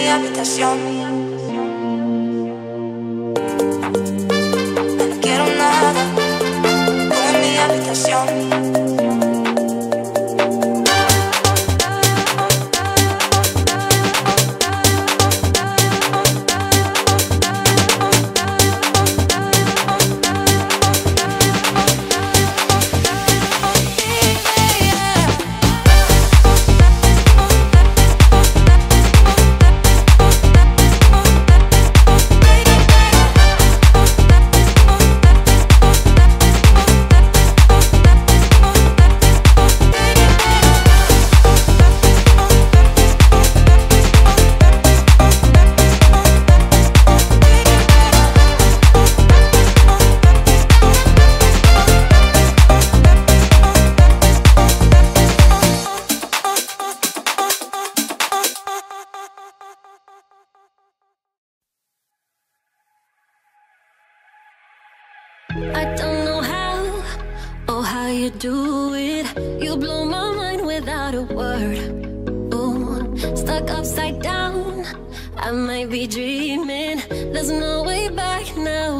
mi habitación. No quiero nada en mi habitación. I don't know how, oh how you do it. You blow my mind without a word. Oh, stuck upside down, I might be dreaming. There's no way back now.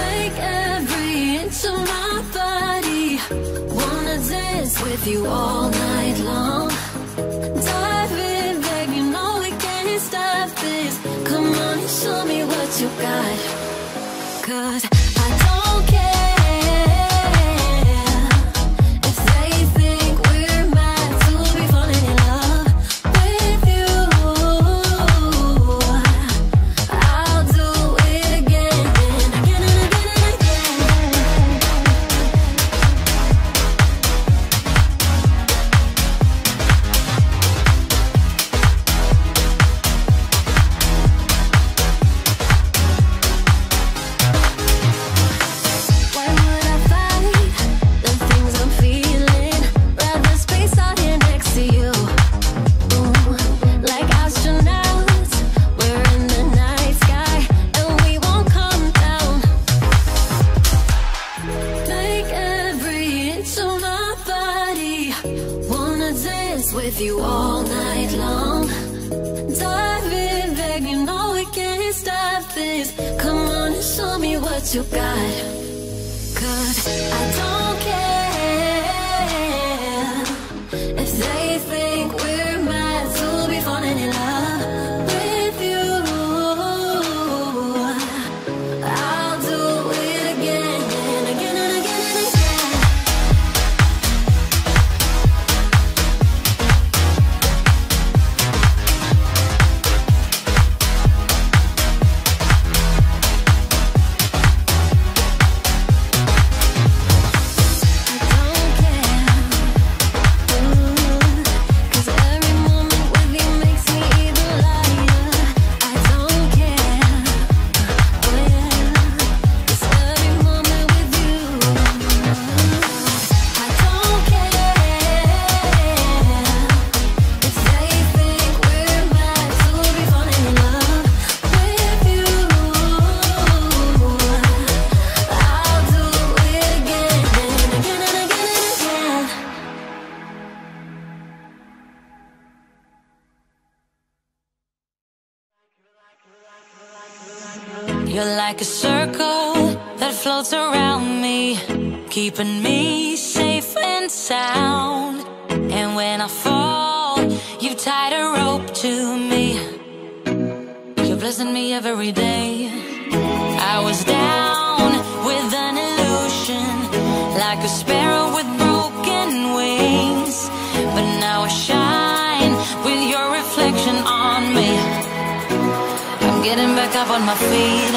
Take every inch of my body. Wanna dance with you all night long. Dive in, babe, you know we can't stop this. Come on and show me what you got. 'Cause I don't care. With you all night long. Dive in, babe, you know we can't stop this. Come on and show me what you got. 'Cause I don't care if they think we're mad to be falling in love with you. I'll do it again and again and again and again. You're like a circle that floats around me, keeping me safe and sound. And when I fall, you've tied a rope to me. You're blessing me every day. I was down with an illusion, like a sparrow with broken wings. But now I shine with your reflection on me. I'm getting back up on my feet.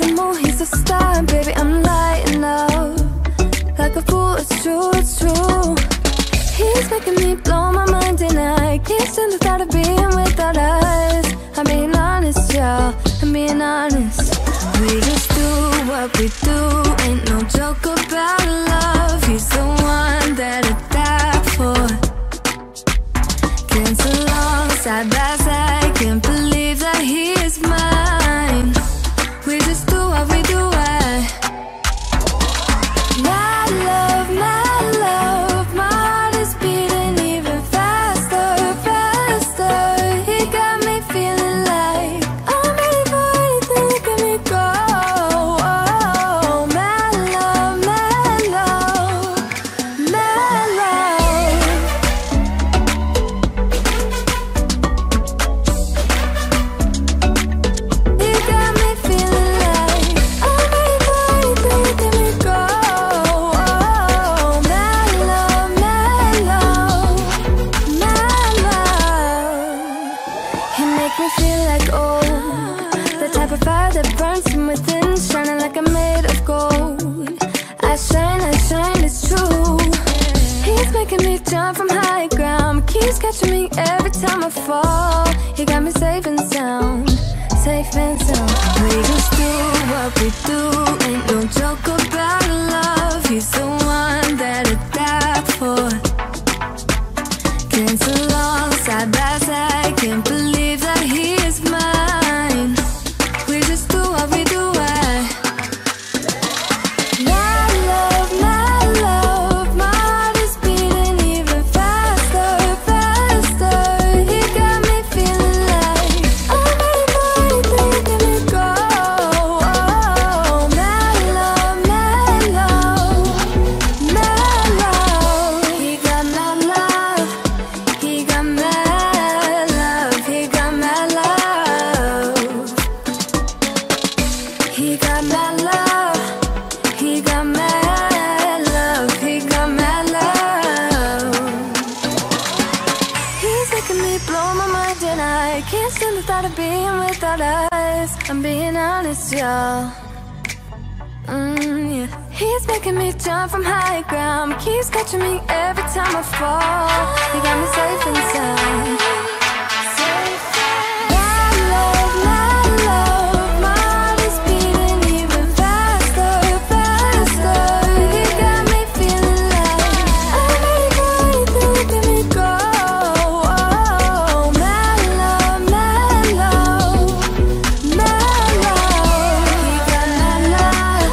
the moon, he's a star, and baby, I'm lighting up like a fool, it's true, it's true. He's making me blow my mind, and I can't stand the thought of being without us. I'm being honest, y'all, I'm being honest. We just do what we do, ain't no joke about love. He's the one that I died for. Cancel on, side by side, can't believe that he is mine. We just do what we do, my love, my love. My heart is beating even faster, faster. He got me feeling like I'm ready for anything that can make me go. Oh, my love, my love, my love. He got me feeling like I'm ready for anything that can make me go. Oh, my love, my love, my love. He make me feel like old, the type of fire that burns from within, shining like I'm made of gold. I shine, it's true. He's making me jump from high ground, keeps catching me every time I fall. He got me safe and sound, safe and sound. We just do what we do, ain't no joke about love. He's the one that I died for. Cancel on, side by side, can't believe that he is mine. We just do what we do, my love, my love. My heart is beating even faster, faster. He got me feeling like I'm ready for anything that can make me go. Oh, my love, my love, my love. He got my love, he got my love, he got my love. He got my love, he got my love, he got my love. He's making me blow my mind, and I can't stand the thought of being without us. I'm being honest, y'all. Yeah. He's making me jump from high ground, keeps catching me every time I fall. He got me safe and sound. My love, my love. My heart is beating even faster, faster. He got me feeling like I'm ready for anything that can make me go. Oh, my love, my love, my love. He got my love,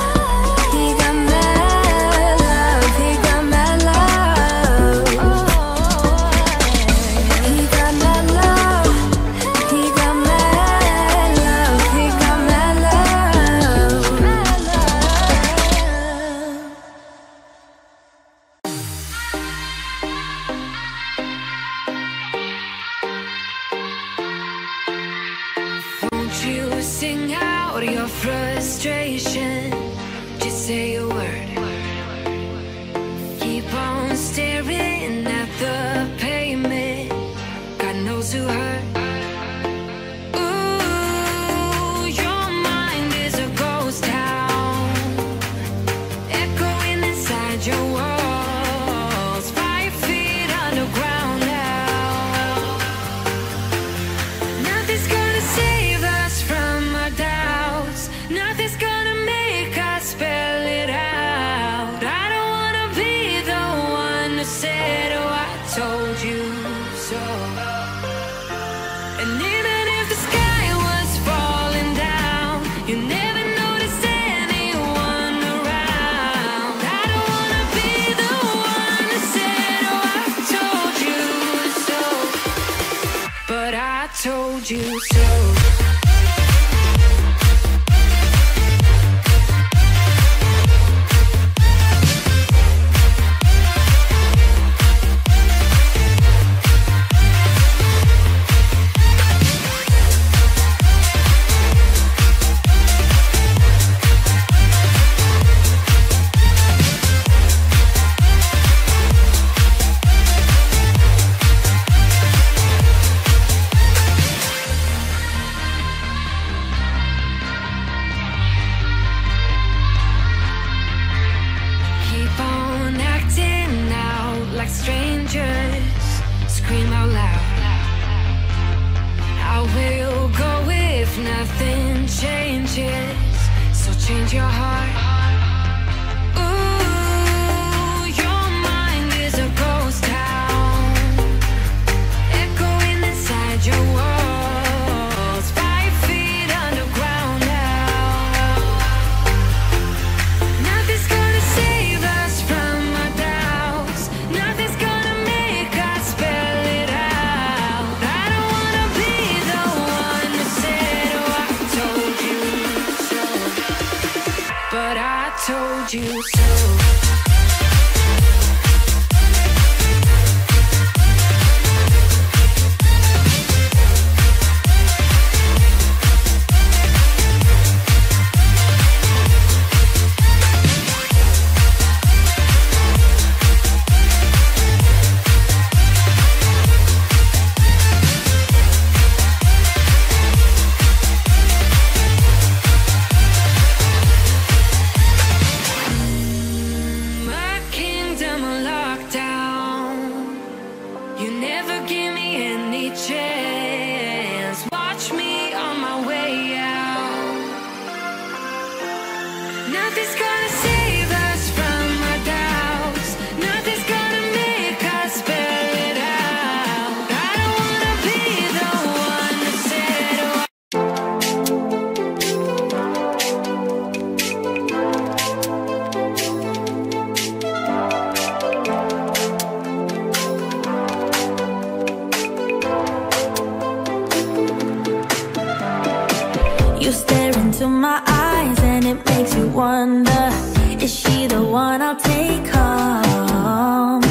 he got my love, he got my love. He got my love, he got my love, he got my love, my love. Won't you sing out your frustration? Just say a word. Keep on staring at the pavement. God knows who hurt. Ooh, your mind is a ghost town, echoing inside your walls, 5 feet underground now. Nothing's gonna save us from our doubts. Nothing's gonna make us spell it out. I don't wanna be the one who said, "Oh, I told you so." And even if the sky was falling down, you never noticed anyone around. I don't wanna be the one who said, "Oh, I told you so." But I told you so. like strangers, scream out loud. I will go if nothing changes, so change your heart. But I told you so. You never give me any chance. Watch me on my way out. Nothing's gonna save us from our doubts. Nothing's gonna make us spell it out. I don't wanna be the one that said to my eyes, and it makes you wonder, is she the one I'll take home?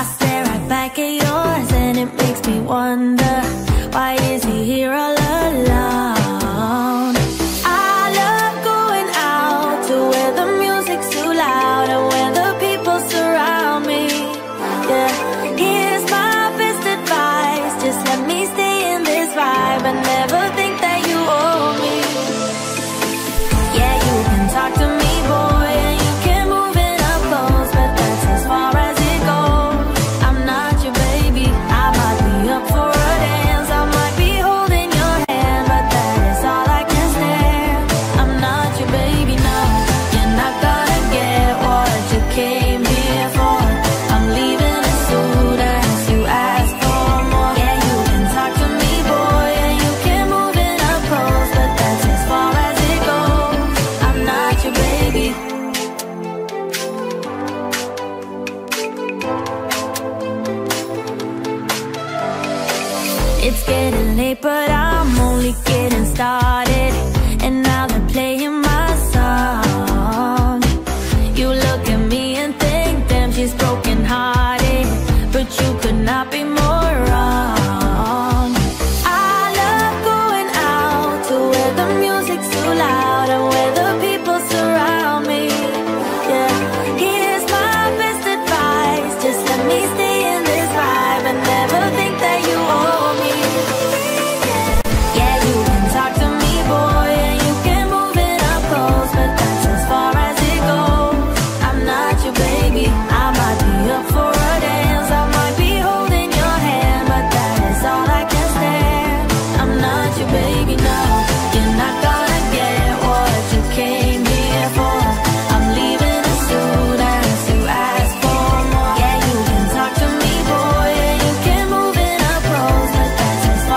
I stare right back at yours, and it makes me wonder, why is he here all alone? I love going out to where the music's too loud and where the people surround me. Yeah, here's my best advice, just let me stay in this vibe and never think that you owe me. Talk to me, boy, and you can move it up close, but that's as far as it goes. I'm not your baby, I might be up for a dance, I might be holding your hand, but that is all I can stand. I'm not your baby, no, you're not gonna get what you came here for. I'm leaving as soon as you ask for more. Yeah, you can talk to me, boy, and you can move it up close, but that's as far as it goes. I'm not your baby. It's getting late, but I'm only getting started, and now they're playing my song. You look at me and think, damn, she's broken hearted, but you could not be more wrong. I love going out to where the music's too loud and where the surround me, yeah. Here's my best advice, just let me stay in this vibe and never think that you owe me. Yeah, you can talk to me, boy, and you can move it up close, but that's as far as it goes. I'm not your baby, I might be up for a dance, I might be holding your hand, but that is all I can stand. I'm not your baby, no, you're not gonna get what you came.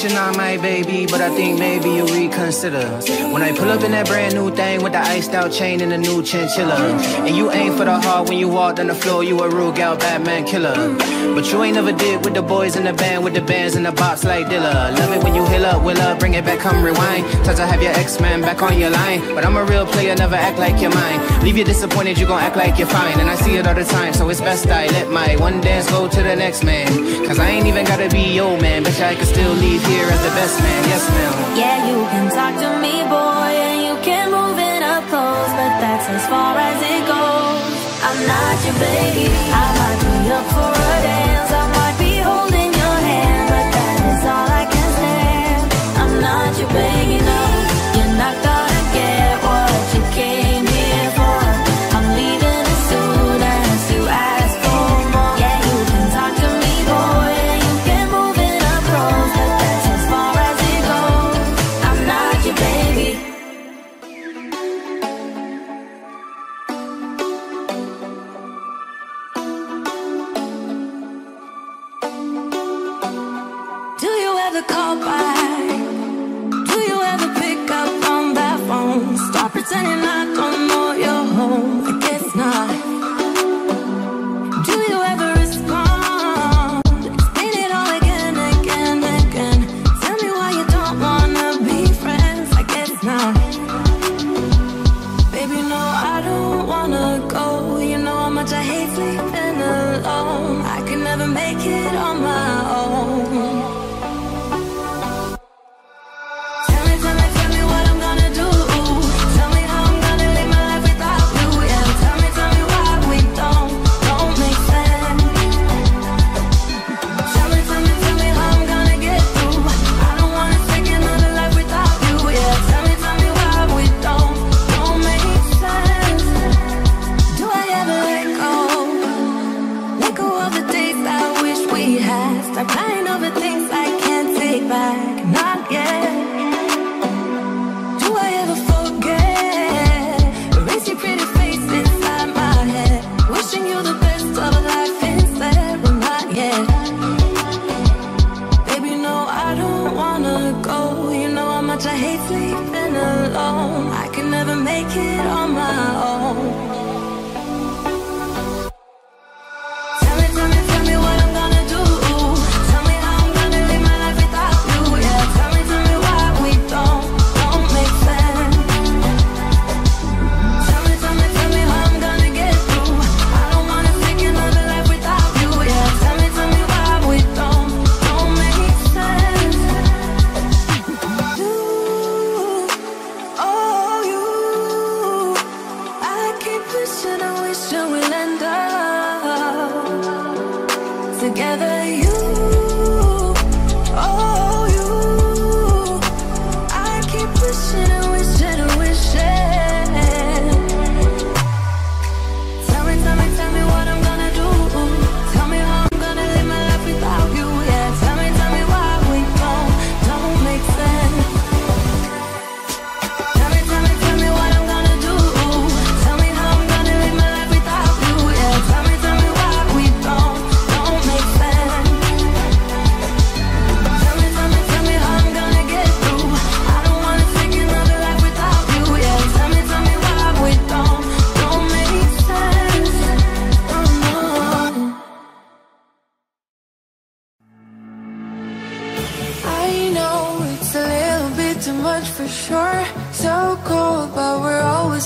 You're not my baby, but I think maybe you reconsider. When I pull up in that brand new thing with the iced out chain and a new chinchilla, and you ain't for the heart when you walked on the floor, you a rude gal Batman killer. But you ain't never did with the boys in the band, with the bands in the box like Dilla. Love it when you heal up, will up, bring it back, come rewind. Time to have your X-Man back on your line. But I'm a real player, never act like you're mine. Leave you disappointed, you gon' act like you're fine. And I see it all the time, so it's best I let my one dance go to the next man. Cause I ain't even gotta be your man, bitch, I can still leave here as the best man, yes ma'am. Yeah, you can talk to me, boy, and you can move it up close, but that's as far as it goes. I'm not your baby, I might be up for a dance, I might be holding your hand, but that is all I can stand. I'm not your baby, no, you're not gonna get what you came here for. I'm leaving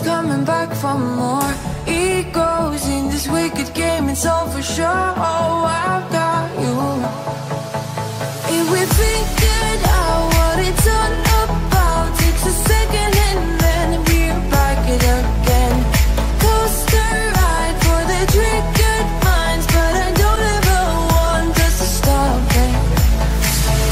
coming back for more. Egos in this wicked game, it's all for sure. Oh, I've got you. If we figured out what it's all about, takes a second and then we're back it again. Coaster ride for the triggered minds, but I don't ever want us to stop it.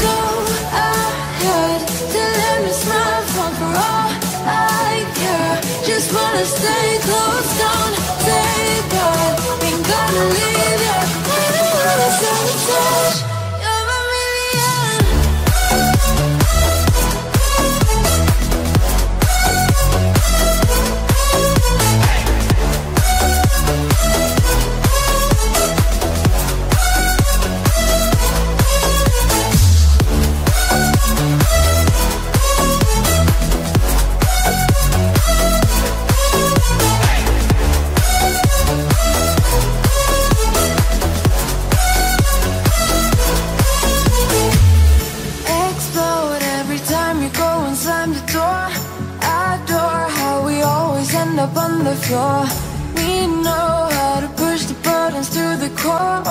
Go ahead, tell them to smile for all I care. Just wanna stay close, don't take that. Ain't gonna leave ya. I don't wanna sabotage. Up on the floor, we know how to push the buttons to the core.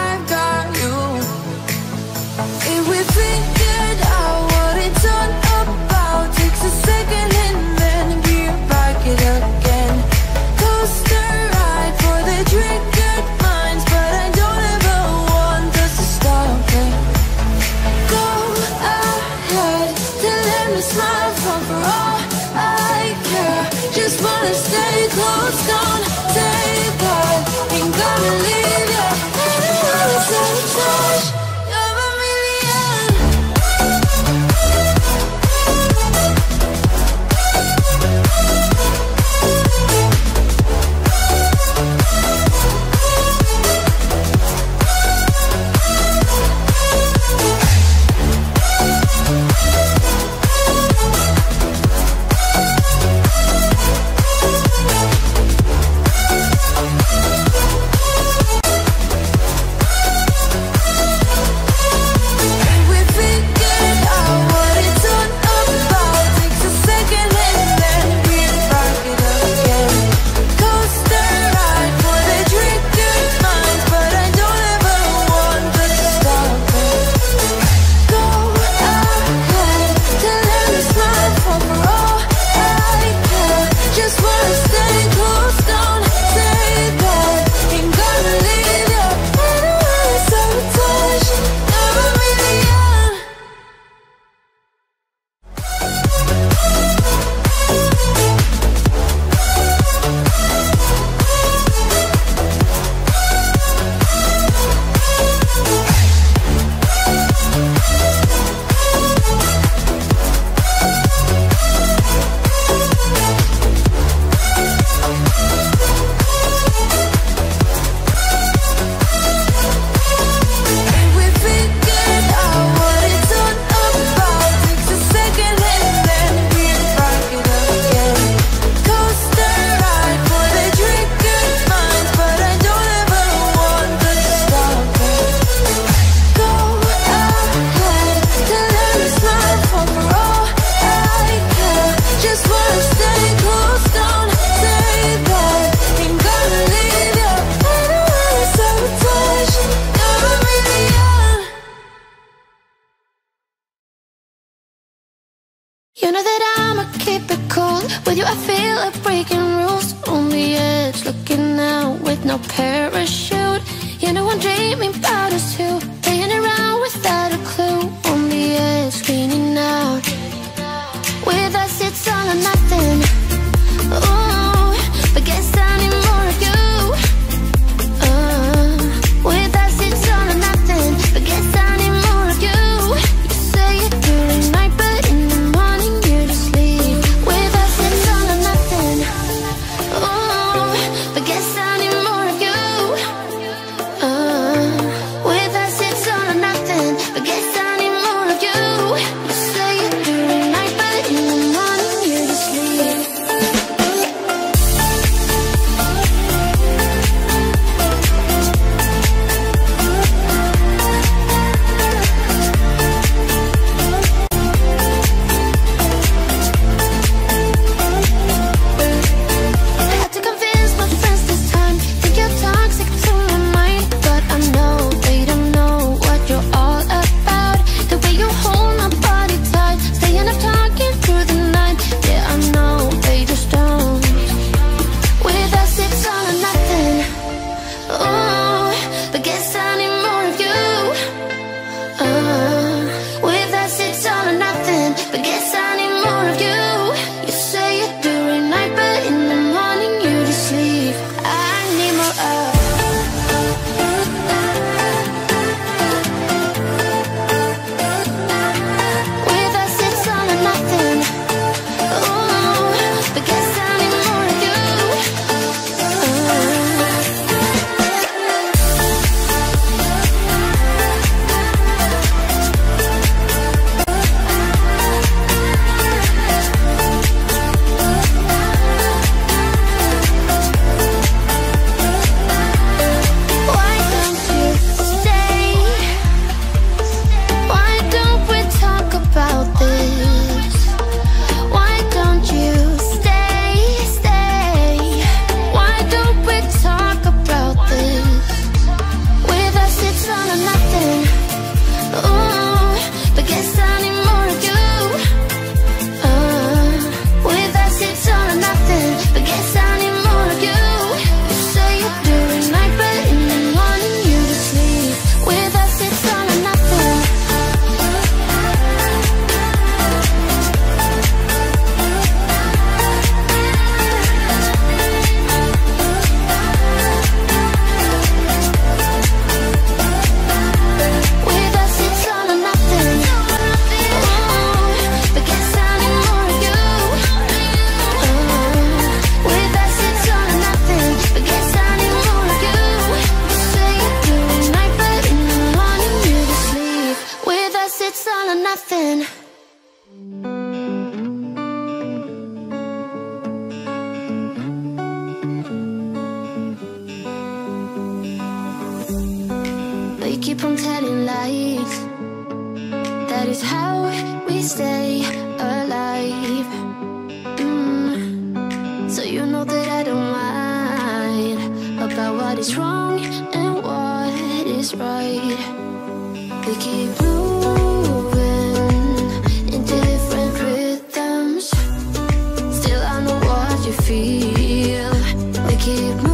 I've got you. If we figured out what it's all about, takes a second and then we're back it again. Coaster ride for the triggered minds, but I don't ever want us to stop it. Go ahead, tell them to smile for all I care. Just wanna stay close, don't take that. Ain't gonna leave ya. I don't wanna sabotage. You know that I'ma keep it cool. With you I feel like breaking rules. On the edge, looking out with no parachute. You know I'm dreaming about us too. Playing around without a clue. On the edge, screening out. With us it's all or nothing. Ooh, but guess I need more of you. With us it's all or nothing. But guess I need more of you. You say it during night. But guess I need more of you. With us keep on telling lies. That is how we stay alive. So you know that I don't mind about what is wrong and what is right. We keep moving into different rhythms. Still I know what you feel. We keep moving.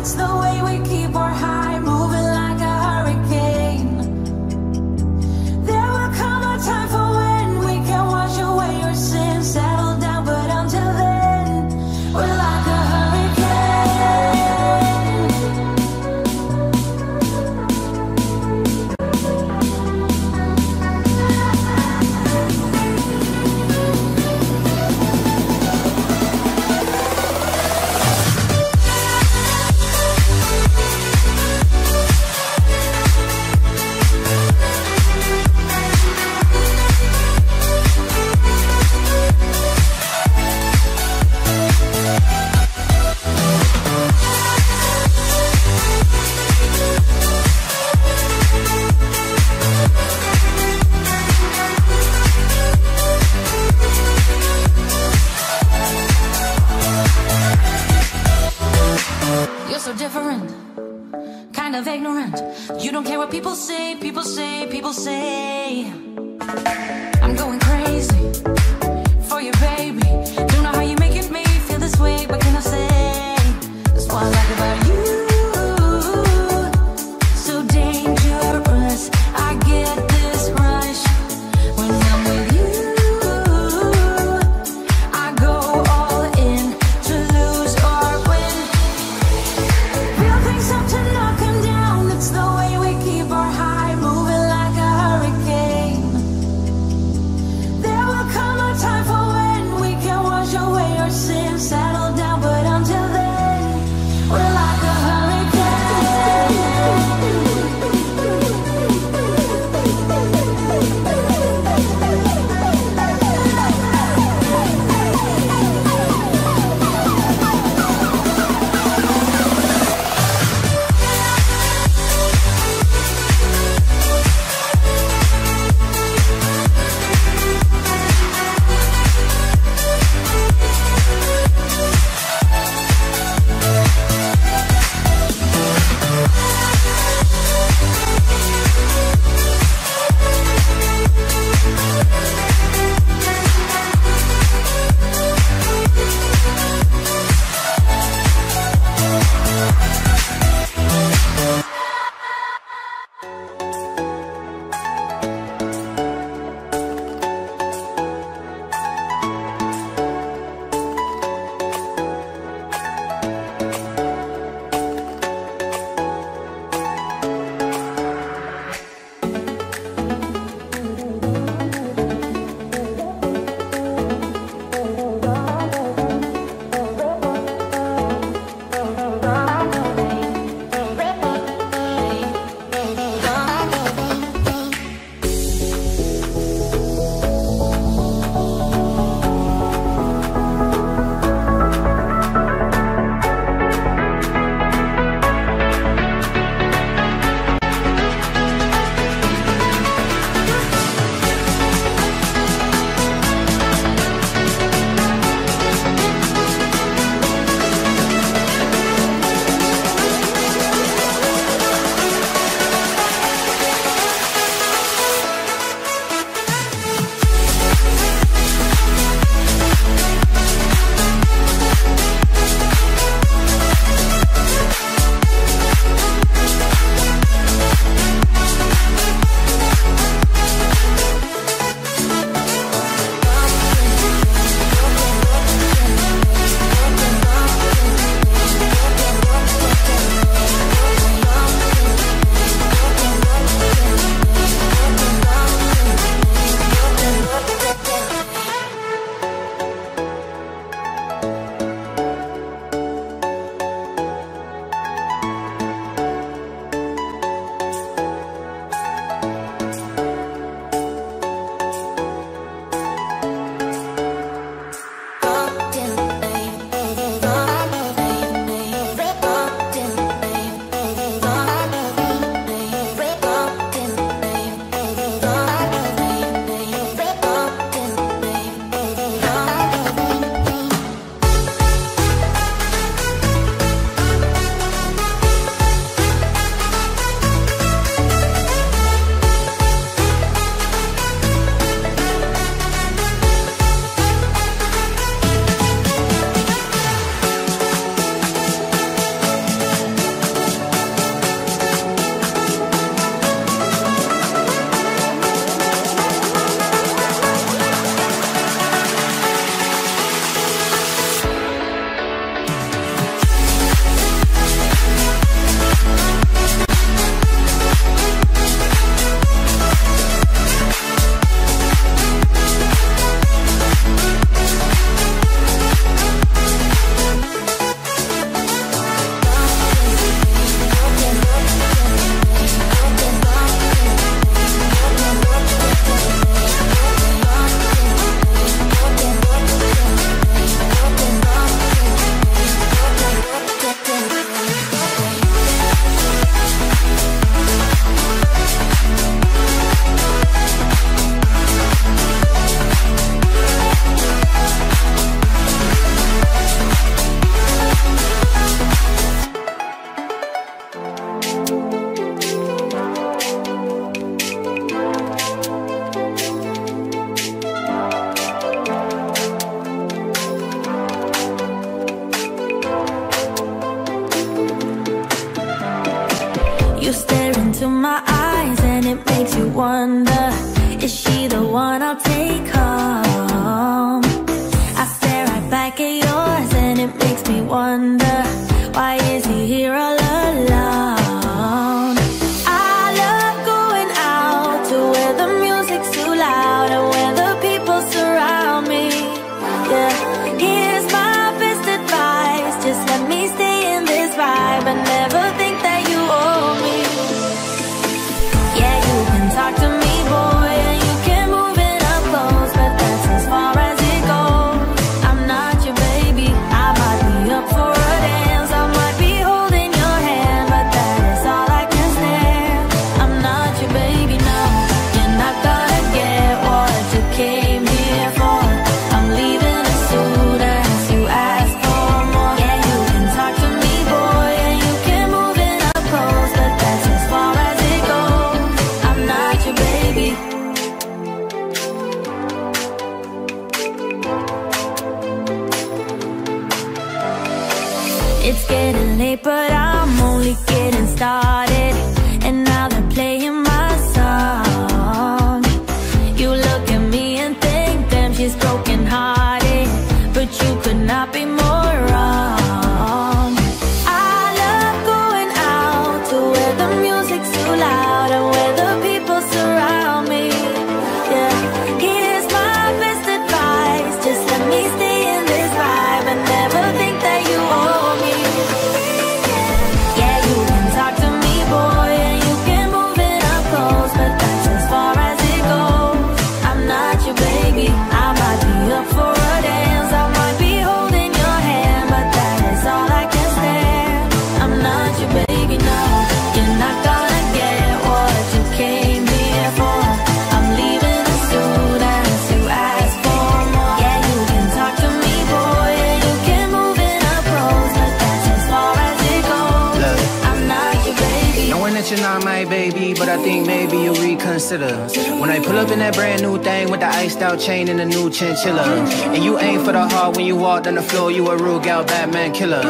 it's the way we keep our high, moving like a hurricane. There will come a time for when we can wash away your sins, settle down, but until then, we're like a you wonder, is she the one I'll take home? I stare right back at yours and it makes me wonder, why is he here all alone? I love going out to where the music's too loud and where the people surround me. Yeah, here's my best advice, just let me stay in this vibe and never think that you owe me. Yeah, you can talk to me, boy, and you can move it up close, but that's as far as it goes. I'm not your baby, I might be up for a dance, I might be holding your hand, but that is all I can stand. I'm not your baby, no, you're not gonna get what you came here for. I'm leaving as soon as you ask for more. Yeah, you can talk to me, boy, and you can move it up close, but that's as far as it goes. I'm not your baby. It's getting late, but I'm only getting started. And now they're playing my song. You look at me and think, damn, she's broken hearted. But you could not be more wrong. I love going out to where the music's too loud and where the people surround me. Yeah, here's my best advice, just let me stay in this vibe and never think that you owe me. Yeah, you can talk to me, boy, and you can move it up close, but that's as far as it goes. I'm not your baby, I might be up for a dance, I might be holding your hand, but that is all I can stand. I'm not your baby, no, you're not gonna get what you came here for. I'm leaving as soon as you ask for more. Yeah, you can talk to me, boy, and you can move it up close, but that's as far as it goes. Look. I'm not your baby. Knowing that you're not my baby, but I think maybe you'll reconsider. When I pull up in that brand new thing with the iced out chain and the new chinchilla. And you aim for the heart when you walked on the floor, you a rude gal Batman killer.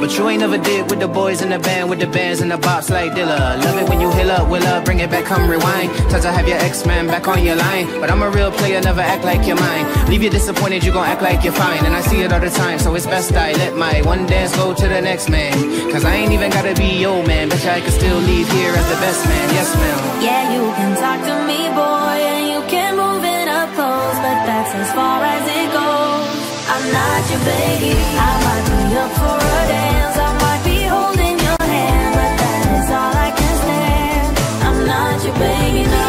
But you ain't never did with the boys in the band, with the bands in the box like Dilla. Love it when you heal up, will up, bring it back, come rewind. Try to have your X-Man back on your line. But I'm a real player, never act like you're mine. Leave you disappointed, you gon' act like you're fine. And I see it all the time, so it's best I let my one dance go to the next man. Cause I ain't even gotta be your man, bet you I could still leave here as the best man, yes ma'am. Yeah, you can talk to me, boy, and you can move it up close, but that's as far as it goes. I'm not your baby, I might be up for a dance, I might be holding your hand, but that is all I can stand. I'm not your baby, no,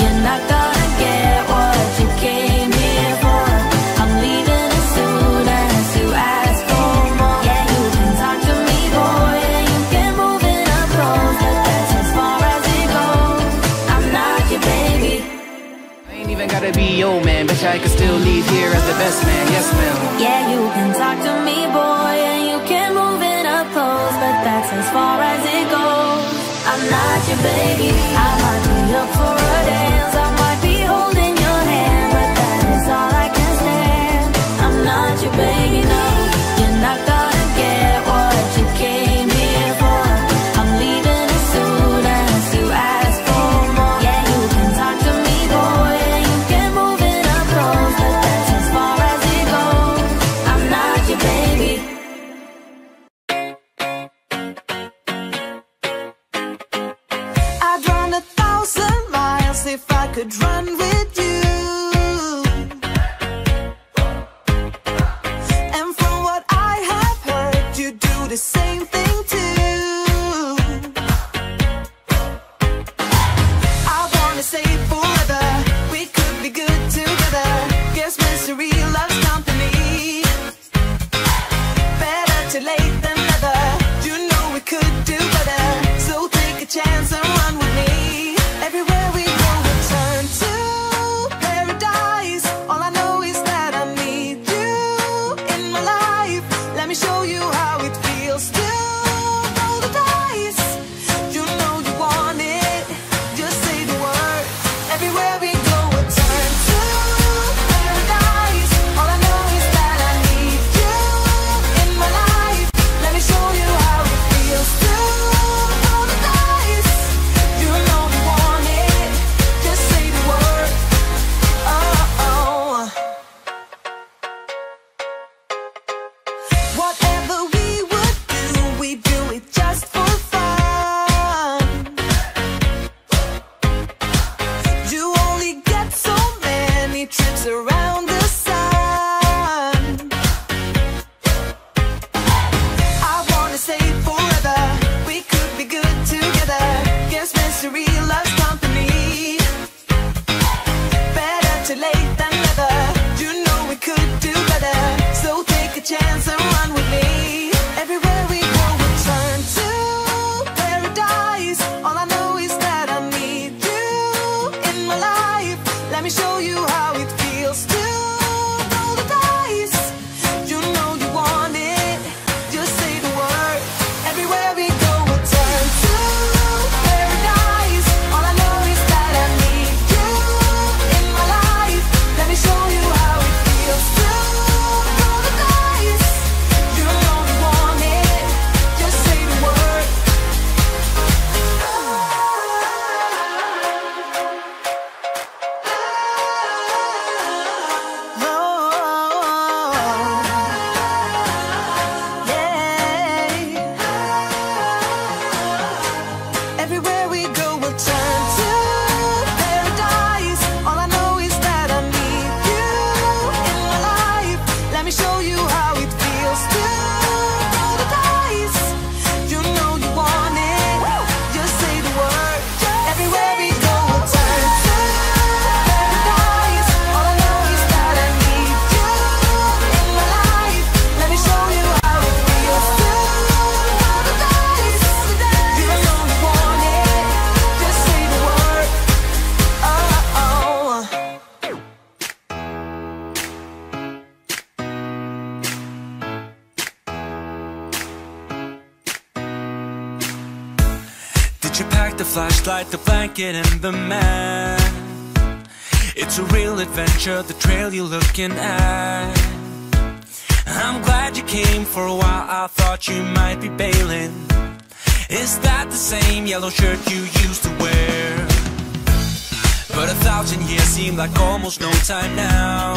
you're not gonna get what you came here for. I'm leaving as soon as you ask for more. Yeah, you can talk to me, boy, and you can move it up close, but that's as far as it goes. I'm not your baby. I ain't even gotta be your man, bet you I could still leave here as the best man, yes ma'am. Yeah, you can talk to me, boy, and you can move it up close, but that's as far as it goes. I'm not your baby, I might be up for a dance, I might be holding your hand, but that is all I can stand. I'm not your baby, no, you're not gonna get what you came here for. I'm leaving as soon as you ask for more. Yeah, you can talk to me, boy, and you can move it up close, but that's as far as it goes. I'm not your baby. I'd run 1,000 miles if I could run with you. And from what I have heard, you do the same thing too. I wanna say forever, we could be good together. Guess misery loves company. Better too late than never. You know we could do better, so take a chance and run with me. Everywhere we go, we turn to paradise. All I know is that I need you in my life. Let me show you how it feels to hold Did you pack the flashlight, the blanket, and the map? It's a real adventure, the trail you're looking at. I'm glad you came. For a while I thought you might be bailing. Is that the same yellow shirt you used to wear? But 1,000 years seem like almost no time now.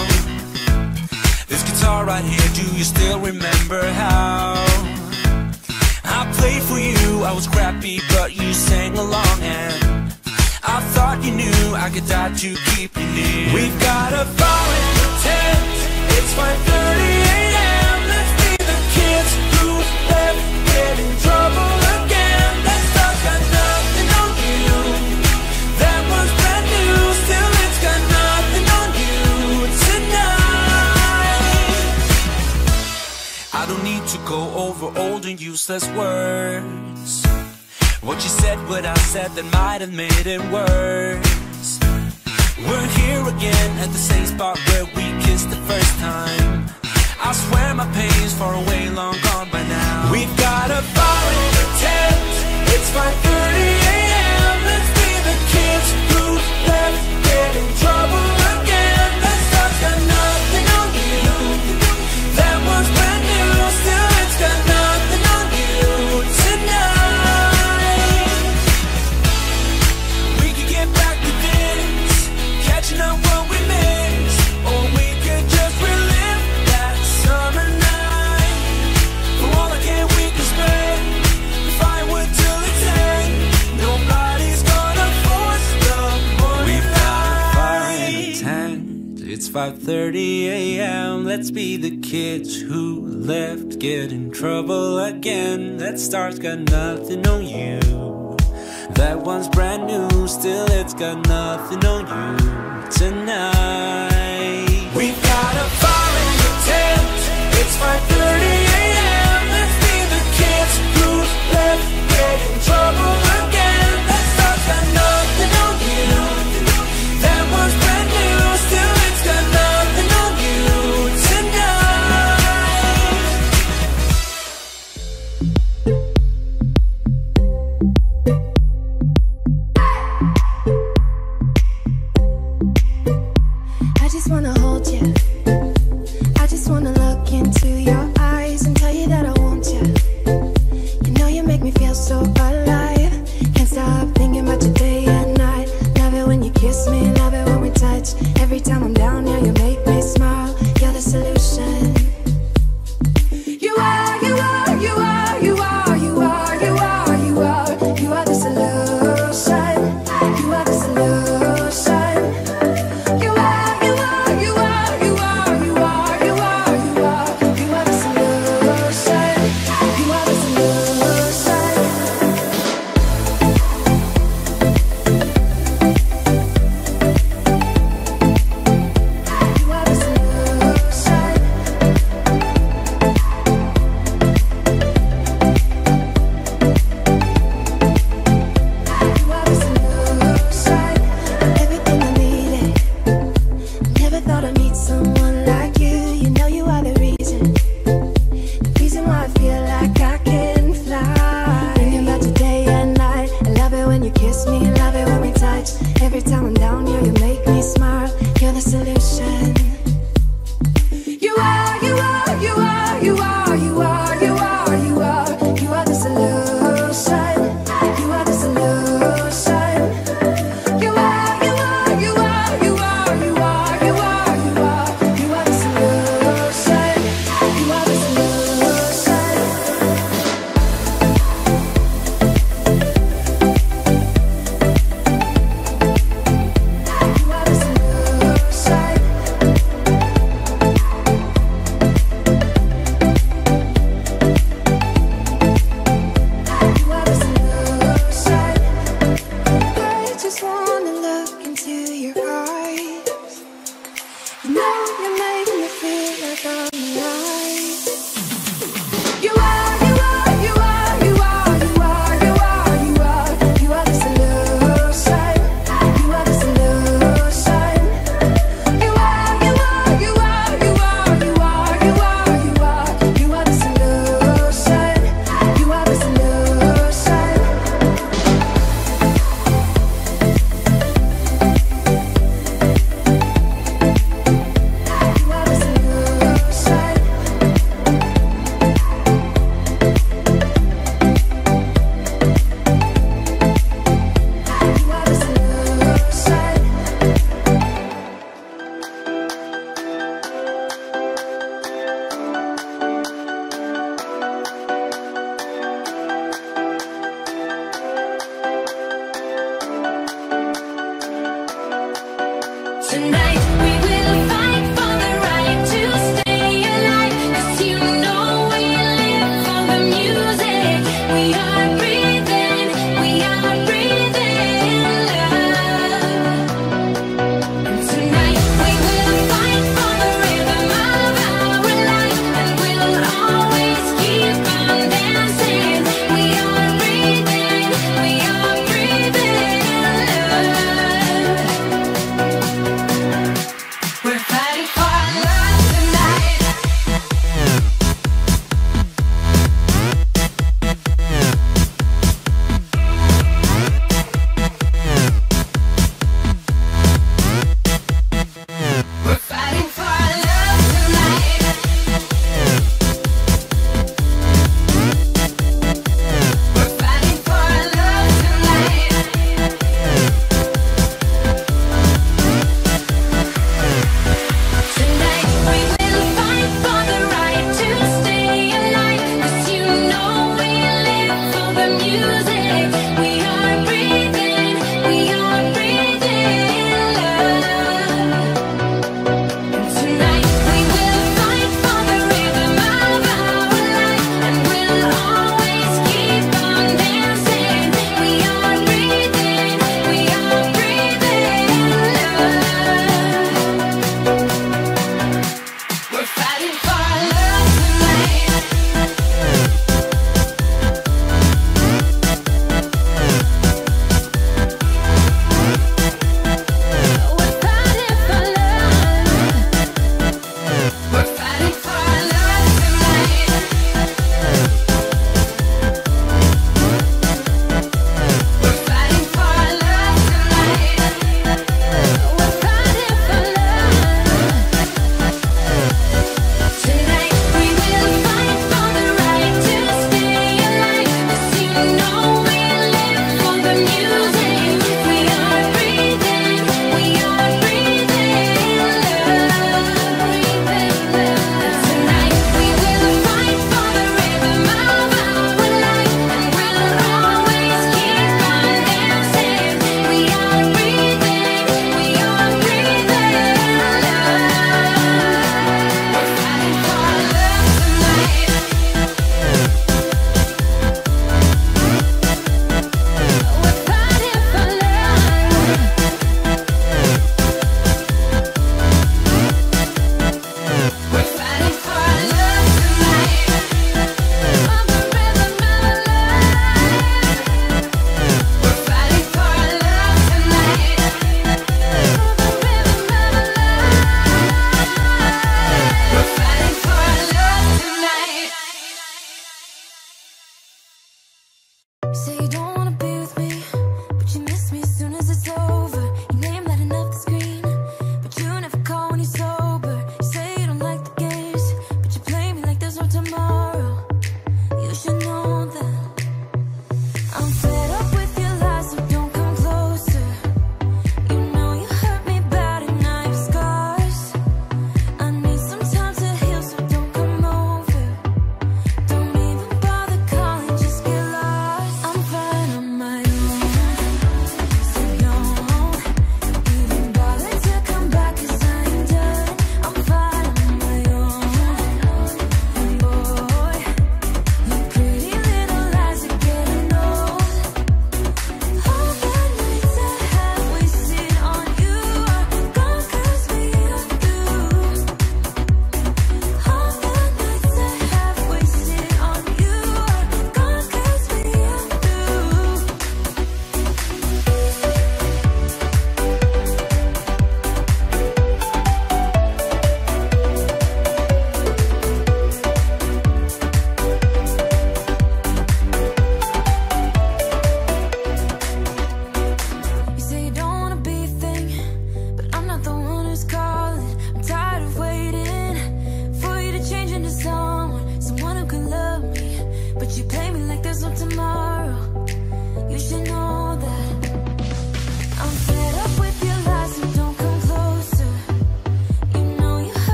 This guitar right here, do you still remember how? I played for you, I was crappy, but you sang along, and I thought you knew I could die to keep you near. We've got a fire in the tent, it's 5:30 a.m. Let's be the kids who left getting trouble again. That stuff got nothing on you, that was brand new, still it's got nothing on you tonight. I don't need to go over old and useless words. What you said, what I said, that might have made it worse. We're here again at the same spot where we kissed the first time. I swear my pain's far away, long gone by now. We've got a fire in the tent, it's 5:30 a.m. Let's be the kids who left getting in trouble again. That stuff's got nothing on you, that was brand new, still it's got nothing on you tonight. Not what we miss, or we could just relive that summer night. For all I can, we can spend the firewood till it's end. Nobody's gonna force the morning. We've got a fire in the tent, it's 5:30 a.m. Let's be the kids who left get in trouble again. That star's got nothing on you, that one's brand new, still it's got nothing on you tonight. We've got a fire in the tent, it's 5:30 a.m. Let's be the kids who left get in trouble again. That stuff's got nothing on you, that one's brand new, still it's got nothing on you tonight. I just wanna hold you, I just wanna look into your eyes.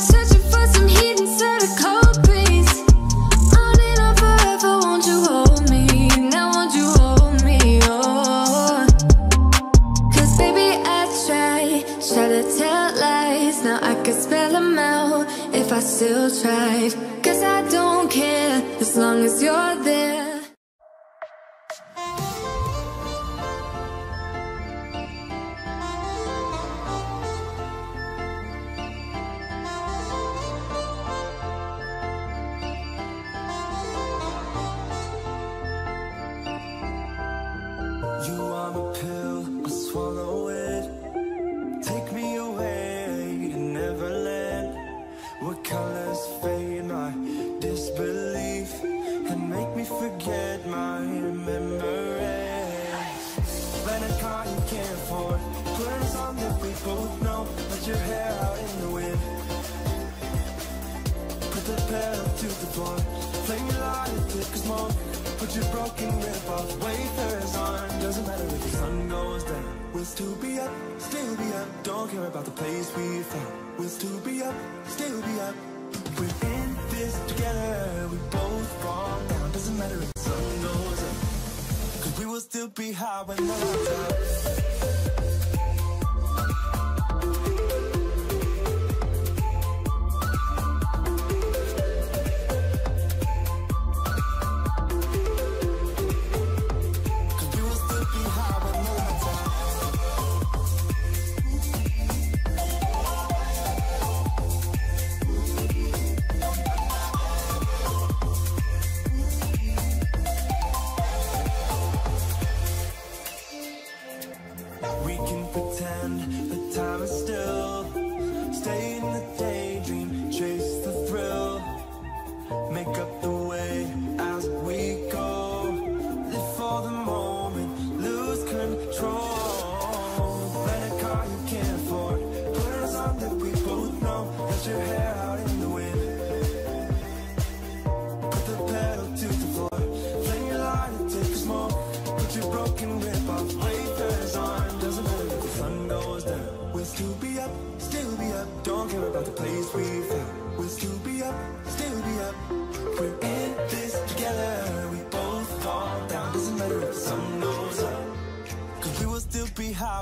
Such a fuss, I'm heating set of cold breeze. still tried, 'cause I don't care as long as you're there.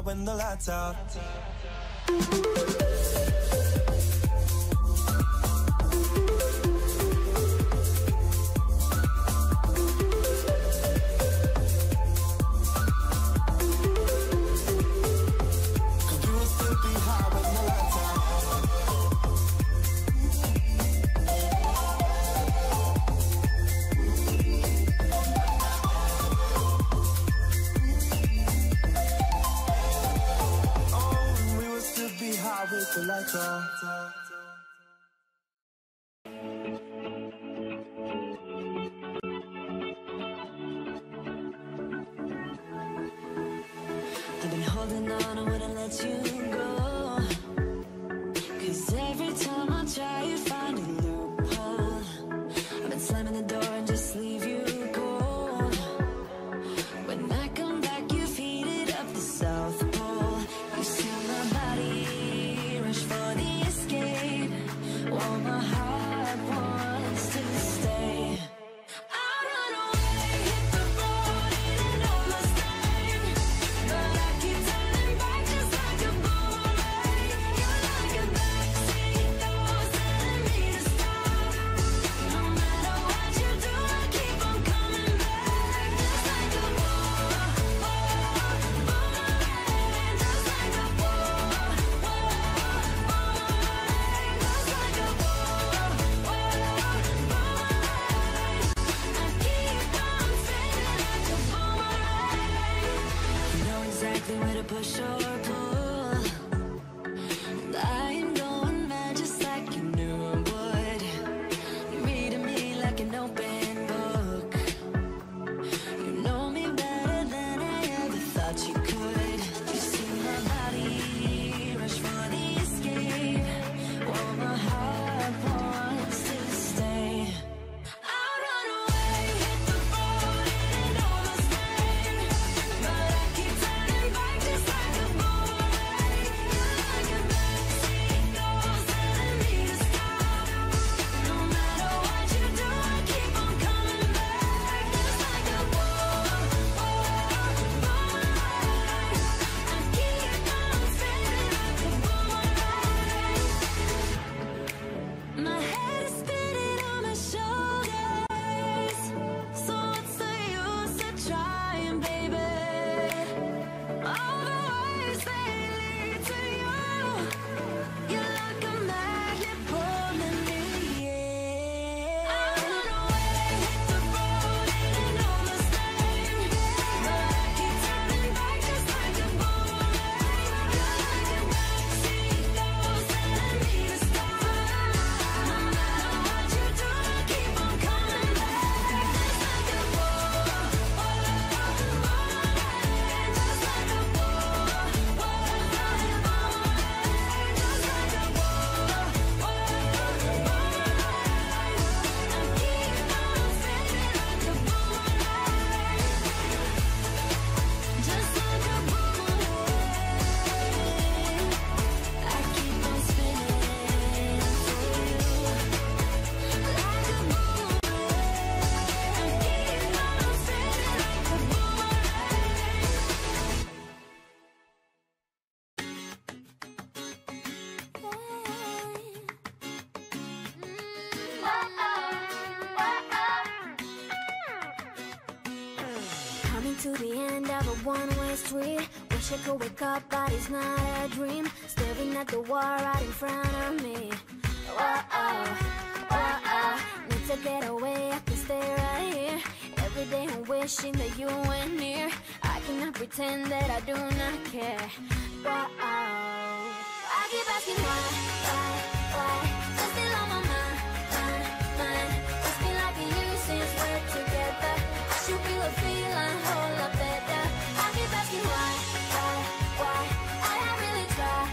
When the lights out. to the end of a one-way street. Wish I could wake up, but it's not a dream. Staring at the wall right in front of me. Need to get away, I can stay right here. Every day I'm wishing that you were near. I cannot pretend that I do not care. I keep asking why. You're still on my mind. It's been like a year since we're together. I should feel a feeling whole lot better. I keep asking why. I have really tried.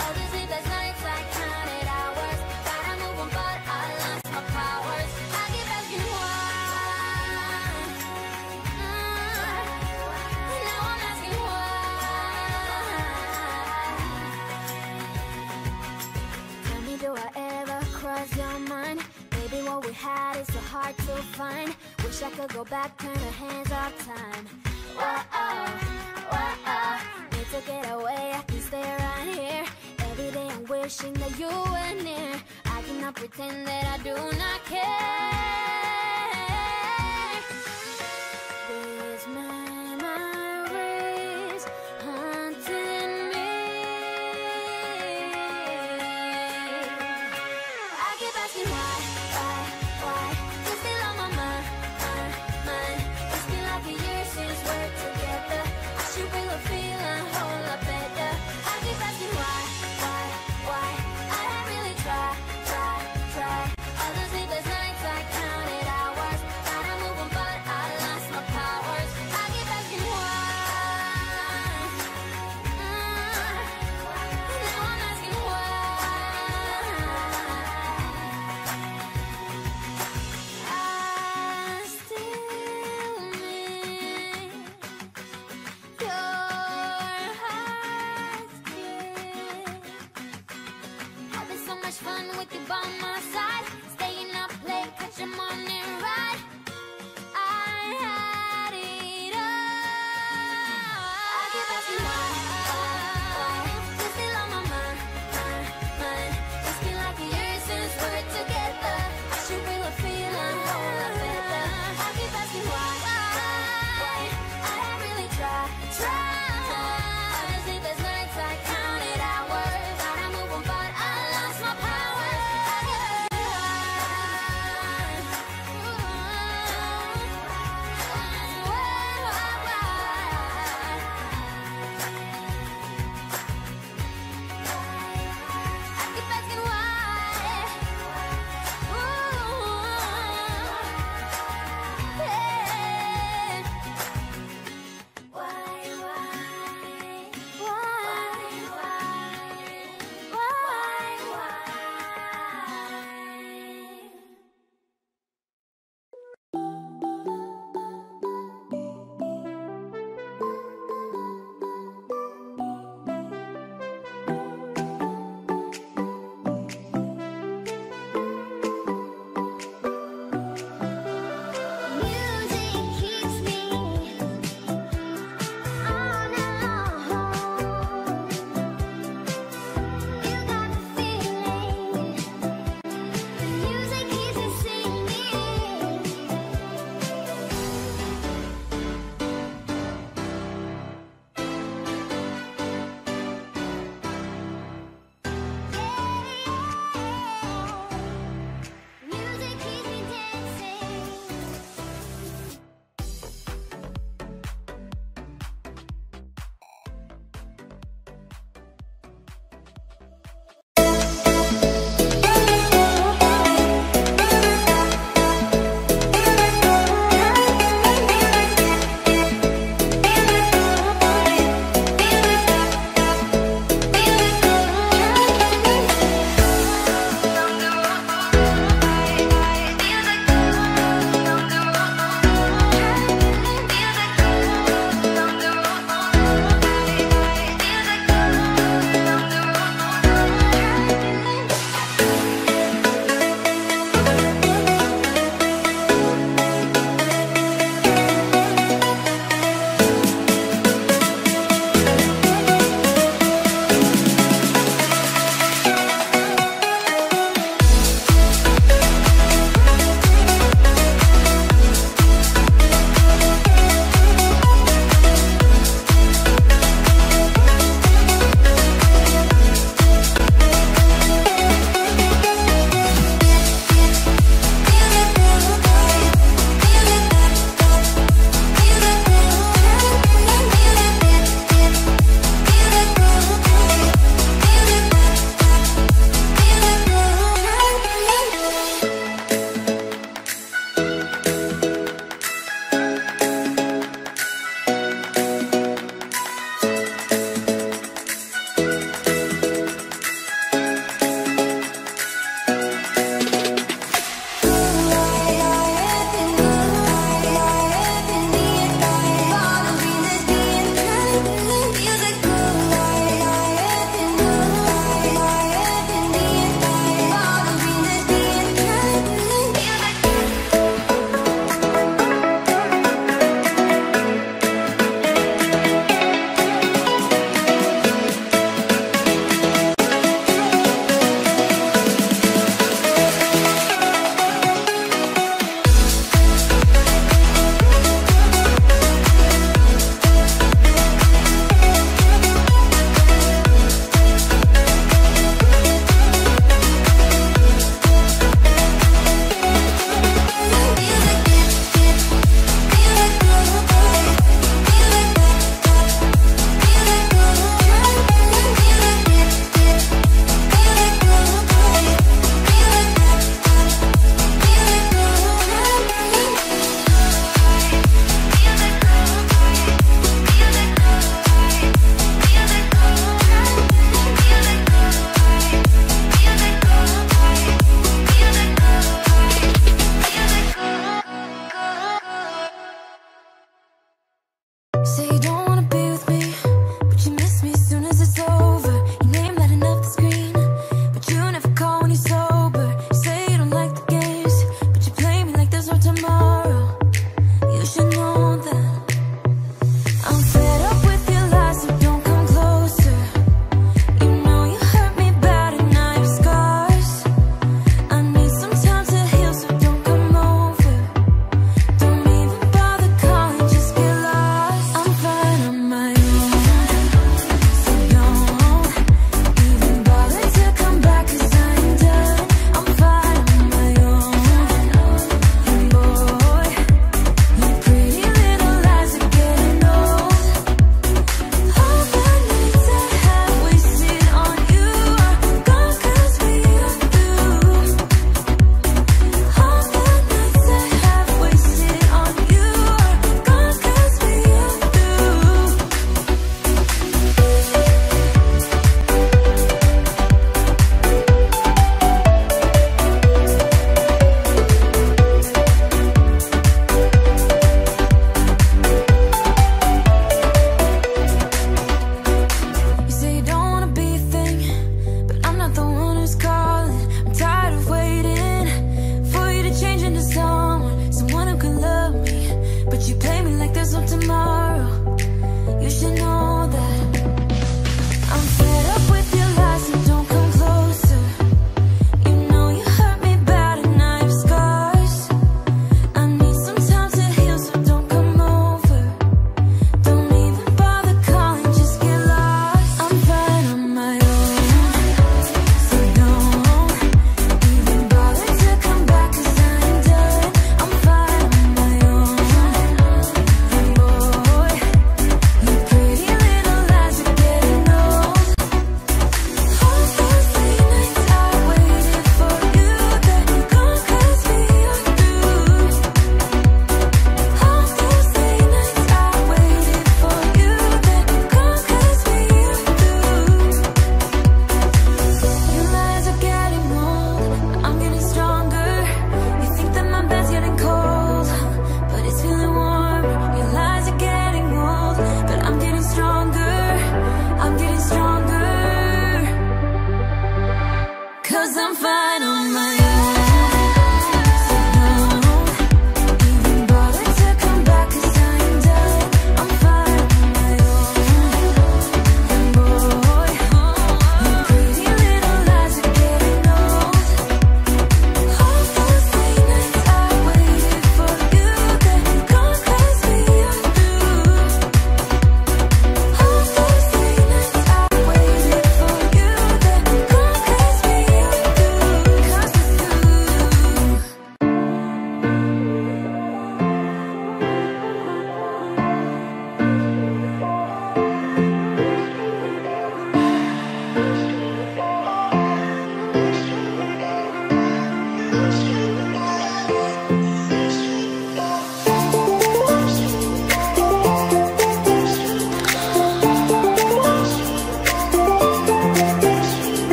All these sleepless nights, I counted hours. Gotta move on, but I lost my powers. I keep asking why. What we had is so hard to find. Wish I could go back, turn the hands off time. Need to get away, I can stay right here. Every day I'm wishing that you were near. I cannot pretend that I do not care. These memories haunting me. I keep asking why? You're still on my mind. It's been like a year since we're together. I should really feel a whole lot better. I keep asking why? I have really tried. All those sleepless nights, I counted hours. Gotta move on, but I lost my powers. I keep asking why? Now I'm asking why. Fun with you by my side, staying up late, catch a morning ride. I had it all. I keep asking why. You're still on my mind. It's been like a year since we're together. I should really feel a whole lot better. I keep asking why. I have really tried. All the sleepless nights, I counted hours. Gotta move on, but I lost my power.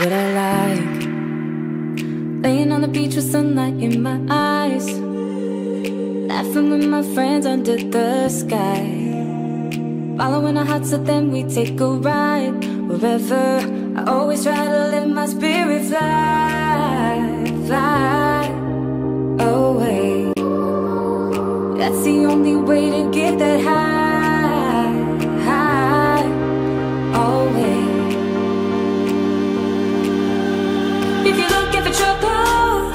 what I like. Laying on the beach with sunlight in my eyes, laughing with my friends under the sky, following our hearts, so then we take a ride. Wherever, I always try to let my spirit fly, fly away. That's the only way to get that high, high, always. If you're looking for trouble,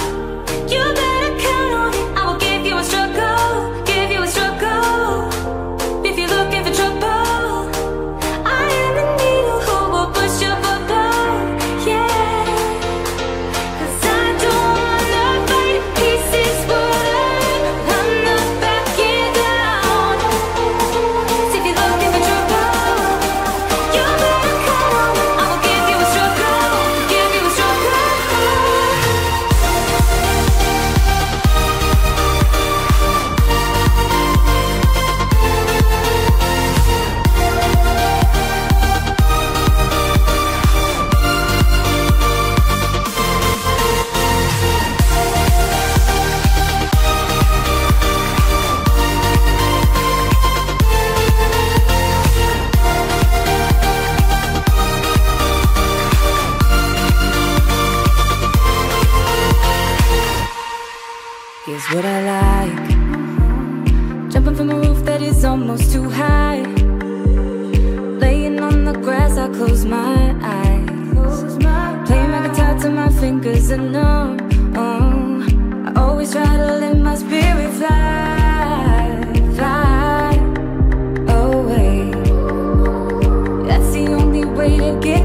you better count on it. I will give you a struggle, give you a struggle. If you're looking for trouble, I am the needle who will push you apart, yeah. 'Cause I don't wanna fight pieces, but I'm not backing down. So if you're looking for trouble, you better count on it. I will give you a struggle, give you a struggle. Here's what I like. Jumping from a roof that is almost too high, laying on the grass, I close my eyes, playing my guitar till my fingers are numb. Oh, I always try to let my spirit fly, fly away. That's the only way to get